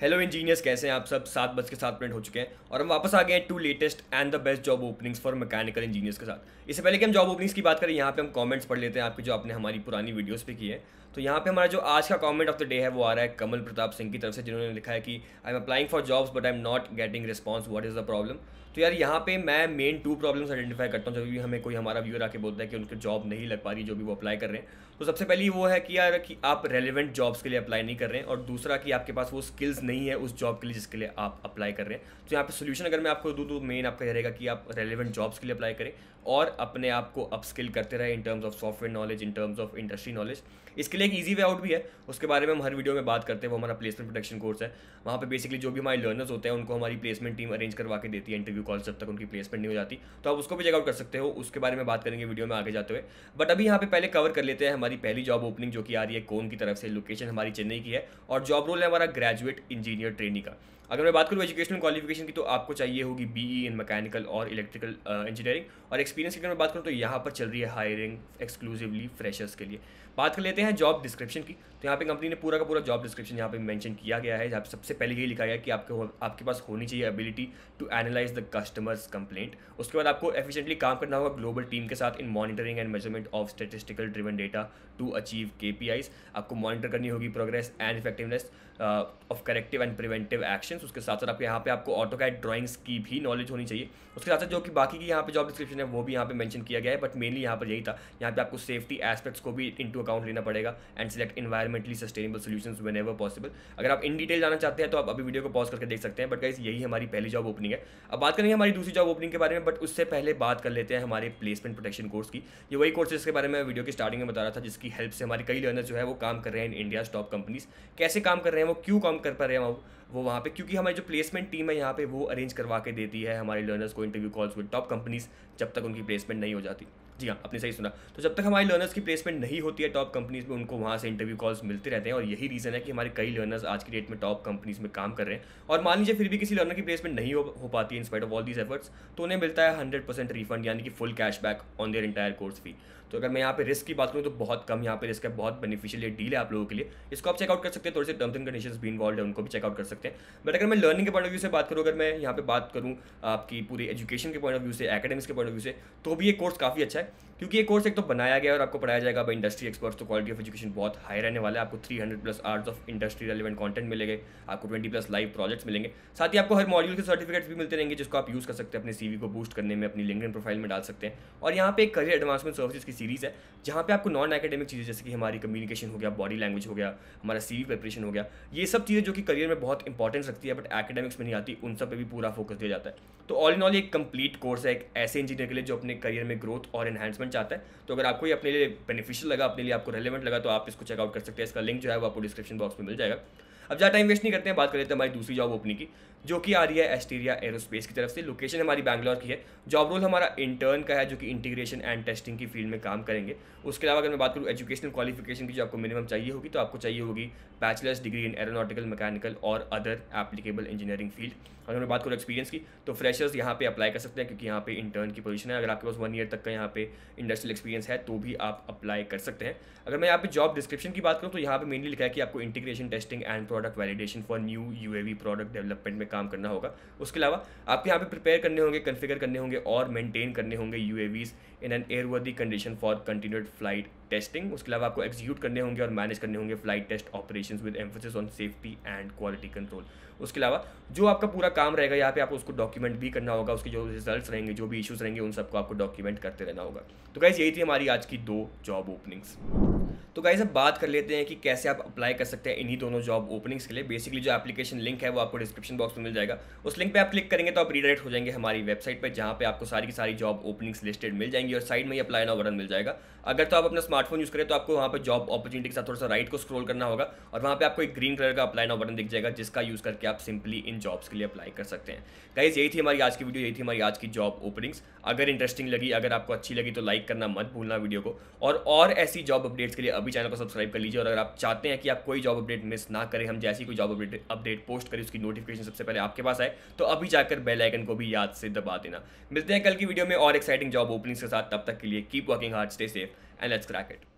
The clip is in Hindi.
हेलो इंजीनियर्स, कैसे हैं आप सब। 7:07 हो चुके हैं और हम वापस आ गए हैं 2 latest and the best job openings for mechanical engineers के साथ। इससे पहले कि हम जॉब ओपनिंग्स की बात करें, यहाँ पे हम कमेंट्स पढ़ लेते हैं आपके, जो आपने हमारी पुरानी वीडियोस पे किए। तो यहाँ पे हमारा जो आज का कमेंट ऑफ द डे है वो आ रहा है कमल प्रताप सिंह की तरफ से, जिन्होंने लिखा है कि I am applying for jobs but I am not getting response, what is the problem. तो यार यहाँ पे मैं मेन 2 प्रॉब्लम्स आइडेंटिफाई करता हूँ जब भी हमें कोई हमारा व्यूअर आके बोलता है कि उनको जॉब नहीं लग पा रही जो भी वो अप्लाई कर रहे हैं। तो सबसे पहली वो है कि यार कि आप रेलिवेंट जॉब्स के लिए अप्लाई नहीं कर रहे हैं, और दूसरा कि आपके पास वो स्किल्स नहीं है उस जॉब के लिए जिसके लिए आप अप्लाई कर रहे हैं। तो यहाँ पे सोल्यूशन अगर मैं आपको दूँ तो मेन आपका यह रहेगा कि आप रेलिवेंट जॉब्स के लिए अप्लाई करें और अपने आप को अपस्किल करते रहें in terms of software knowledge, in terms of industry knowledge. इसके लिए एक ईजी वे आउट भी है, उसके बारे में हम हर वीडियो में बात करते हैं, वो हमारा प्लेसमेंट प्रोटेक्शन कोर्स है। वहाँ पे बेसिकली जो भी हमारे लर्नर्स होते हैं उनको हमारी प्लेसमेंट टीम अरेंज करवा के देती है इंटरव्यू कॉल जब तक उनकी प्लेसमेंट नहीं हो जाती। तो आप उसको भी चेकआउट कर सकते हो, उसके बारे में बात करेंगे वीडियो में आगे जाते हुए। बट अभी यहाँ पे पहले कवर कर लेते हैं हमारी पहली जॉब ओपनिंग जो कि आ रही है कोन की तरफ से। लोकेशन हमारी चेन्नई की है और जॉब रोल है हमारा ग्रेजुएट इंजीनियर ट्रेनी का। अगर मैं बात करूँ एजुकेशनल क्वालिफिकेशन की तो आपको चाहिए होगी BE इन मैकेनिकल और इलेक्ट्रिकल इंजीनियरिंग। और एक्सपीरियंस की अगर मैं बात करूँ तो यहाँ पर चल रही है हायरिंग एक्सक्लूसिवली फ्रेशर्स के लिए। बात कर लेते हैं जॉब डिस्क्रिप्शन की। तो यहाँ पे कंपनी ने पूरा का पूरा जॉब डिस्क्रिप्शन यहाँ पे मेंशन किया गया है। यहाँ पे सबसे पहले यही लिखा गया कि आपके पास होनी चाहिए ability to analyse the customers complaint. उसके बाद आपको एफिशिएंटली काम करना होगा ग्लोबल टीम के साथ in monitoring and measurement of statistical driven data to achieve KPIs। आपको मॉनिटर करनी होगी progress and effectiveness of corrective and preventive actions. उसके साथ साथ आपके यहाँ पे आपको AutoCAD ड्राइंग्स की भी नॉलेज होनी चाहिए। उसके साथ साथ जो कि बाकी की यहाँ पे जॉब डिस्क्रिप्शन है वो भी यहाँ पे मेंशन किया गया है, बट मेनली यहाँ पर यही था। यहाँ पे आपको सेफ्टी एस्पेक्ट्स को भी इनटू अकाउंट लेना पड़ेगा and select environmentally sustainable solutions whenever possible. अगर आप इन डिटेल जाना चाहते हैं तो आप अभी वीडियो को पॉज करके देख सकते हैं। बट गाइस, यही हमारी पहली जॉब ओपनिंग है। अब बात करेंगे हमारी दूसरी जॉब ओपनिंग के बारे में, बट उससे पहले बात कर लेते हैं हमारे प्लेसमेंट प्रोटेक्शन कोर्स की। ये वही कोर्स जिसके बारे में वीडियो की स्टार्टिंग में बता रहा था, जिसकी हेल्प से हमारे कई लर्नर जो है वो काम कर रहे हैं इन इंडिया टॉप कंपनीज। कैसे काम कर रहे हैं, वो क्यों काम कर पा रहे हैं वो वहाँ पे, क्योंकि हमारी जो प्लेसमेंट टीम है यहाँ पे वो अरेंज करवा के देती है हमारे लर्नर्स को interview calls with top companies जब तक उनकी प्लेसमेंट नहीं हो जाती। जी हाँ, आपने सही सुना। तो जब तक हमारे लर्नर्स की प्लेसमेंट नहीं होती है टॉप कंपनीज़ में, उनको वहाँ से इंटरव्यू कॉल्स मिलते रहते हैं। और यही रीज़न है कि हमारे कई लर्नर्स आज की डेट में टॉप कंपनीज़ में काम कर रहे हैं। और मान लीजिए फिर भी किसी लर्नर की प्लेसमेंट नहीं हो पाती है in spite of all these efforts, तो उन्हें मिलता है 100% रिफंड, यानी कि full cashback on their entire course fee. तो अगर मैं यहाँ पे रिस्क की बात करूँ तो बहुत कम यहाँ पे रिस्क है, बहुत बेनिफिशियल ये डील है आप लोगों के लिए। इसको आप चेकआउट कर सकते हैं। थोड़े से टर्म्स एंड कंडीशंस भी इन्वॉल्व है, उनको भी चेकआउट कर सकते हैं। बट अगर मैं लर्निंग के पॉइंट ऑफ व्यू से बात करूँ, अगर मैं यहाँ पे बात करूँ आपकी पूरी एजुकेशन के पॉइंट ऑफ व्यू से, एकेडमिक्स के पॉइंट ऑफ व्यू से, तो भी ये कोर्स काफ़ी अच्छा है, क्योंकि ये कोर्स एक तो बनाया गया और आपको पढ़ाया जाएगा बाय इंडस्ट्री एक्सपर्ट्स। तो क्वालिटी ऑफ एजुकेशन बहुत हाई रहने वाला है। आपको 300+ hours of industry relevant content मिलेंगे, आपको 20+ लाइव प्रोजेक्ट्स मिलेंगे। साथ ही आपको हर मॉड्यूल के सर्टिफिकेट्स भी मिलते रहेंगे, जिसको आप यूज़ कर सकते हैं अपने CV को बूस्ट करने में, अपनी लिंक्डइन प्रोफाइल में डाल सकते हैं। और यहाँ पे एक करियर एडवांसमेंट सर्विसेज की सीरीज़ है, जहाँ पे आपको नॉन एकेडमिक चीज़ें जैसे कि हमारी कम्युनिकेशन हो गया, बॉडी लैंग्वेज हो गया, हमारा CV प्रिपरेशन हो गया, ये सब चीज़ें जो कि करियर में बहुत इंपॉर्टेंस रखती है बट एकेडमिक्स में नहीं आती, उन सब पे भी पूरा फोकस दिया जाता है। तो ऑल इन ऑल एक कंप्लीट कोर्स है एक ऐसे इंजीनियर के लिए जो अपने करियर में ग्रोथ और एनहांसमेंट चाहता है। तो अगर आपको ये अपने लिए बेनिफिशियल लगा, अपने लिए आपको रेलेवेंट लगा, तो आप इसको चेकआउट कर सकते हैं। इसका लिंक जो है वो आपको डिस्क्रिप्शन बॉक्स में मिल जाएगा। अब ज़्यादा टाइम वेस्ट नहीं करते हैं, बात कर लेते हैं हमारी दूसरी जॉब ओपनिंग की, जो कि आ रही है एस्टेरिया एरोस्पेस की तरफ से। लोकेशन हमारी बैंगलोर की है। जॉब रोल हमारा इंटर्न का है, जो कि इंटीग्रेशन एंड टेस्टिंग की फील्ड में काम करेंगे। उसके अलावा अगर मैं बात करूँ एजुकेशनल क्वालिफिकेशन की जो आपको मिनिमम चाहिए होगी, तो आपको चाहिए होगी bachelor's degree in aeronautical, mechanical और अदर एप्लीकेबल इंजीनियरिंग फील्ड। अगर मैं बात करूँ एक्सपीरियंस की, तो फ्रेशर्स यहाँ पे अप्लाई कर सकते हैं, क्योंकि यहाँ पे इंटर्न की पोजीशन है। अगर आपके पास 1 ईयर तक का यहाँ पे इंडस्ट्रियल एक्सपीरियंस है तो भी आप अप्लाई कर सकते हैं। अगर मैं यहाँ पे जॉब डिस्क्रिप्शन की बात करूँ तो यहाँ पे मेनली लिखा है कि आपको integration, testing and product validation for new UAV product development में काम करना होगा। उसके अलावा आपको यहाँ पे प्रिपेयर करने होंगे, कन्फिगर करने होंगे और मेनटेन करने होंगे UAVs in an airworthy condition for continued flight testing. उसके अलावा आपको एग्जीक्यूट करने होंगे और मैनेज करने होंगे flight test operations with emphasis on safety and quality control. उसके अलावा जो आपका पूरा काम रहेगा यहाँ पे आपको उसको डॉक्यूमेंट भी करना होगा, उसके जो रिजल्ट्स रहेंगे, जो भी इश्यूज रहेंगे, उन सबको आपको डॉक्यूमेंट करते रहना होगा। तो गाइस, यही थी हमारी आज की 2 जॉब ओपनिंग्स। तो गाइस, अब बात कर लेते हैं कि कैसे आप अप्लाई कर सकते हैं इन्हीं दोनों जॉब ओपनिंग्स के लिए। बेसिकली जो एप्लीकेशन लिंक है वो आपको डिस्क्रिप्शन बॉक्स में मिल जाएगा। उस लिंक पे आप क्लिक करेंगे तो आप रीडायरेक्ट हो जाएंगे हमारी वेबसाइट पे, जहाँ पे आपको सारी की सारी जॉब ओपनिंग्स लिस्टेड मिल जाएंगी और साइड में ही अप्लाई नाउ बटन मिल जाएगा। अगर तो आप अपना स्मार्टफोन यूज़ करें तो आपको वहाँ पर जॉब अपॉर्चुनिटी के साथ थोड़ा सा राइट को स्क्रॉल करना होगा और वहाँ पे आपको एक ग्रीन कलर का अप्लाई नाउ बटन दिख जाएगा, जिसका यूज़ करके आप सिंपली इन जॉब्स के लिए अप्लाई कर सकते हैं। गाइस, यही थी हमारी आज की वीडियो, यही थी हमारी आज की जॉब ओपनिंग्स। अगर इंटरेस्टिंग लगी, अगर आपको अच्छी लगी तो लाइक करना मत भूलना वीडियो को, और ऐसी जॉब अपडेट्स के लिए अभी चैनल को सब्सक्राइब कर लीजिए। और अगर आप चाहते हैं कि आप कोई जॉब अपडेट मिस ना करें, हम जैसी कोई जॉब अपडेट पोस्ट करें उसकी नोटिफिकेशन सबसे पहले आपके पास आए, तो अभी जाकर बेल आइकन को भी याद से दबा देना। मिलते हैं कल की वीडियो में और एक्साइटिंग जॉब ओपनिंग्स के साथ। तब तक के लिए keep working hard, stay safe and let's crack it.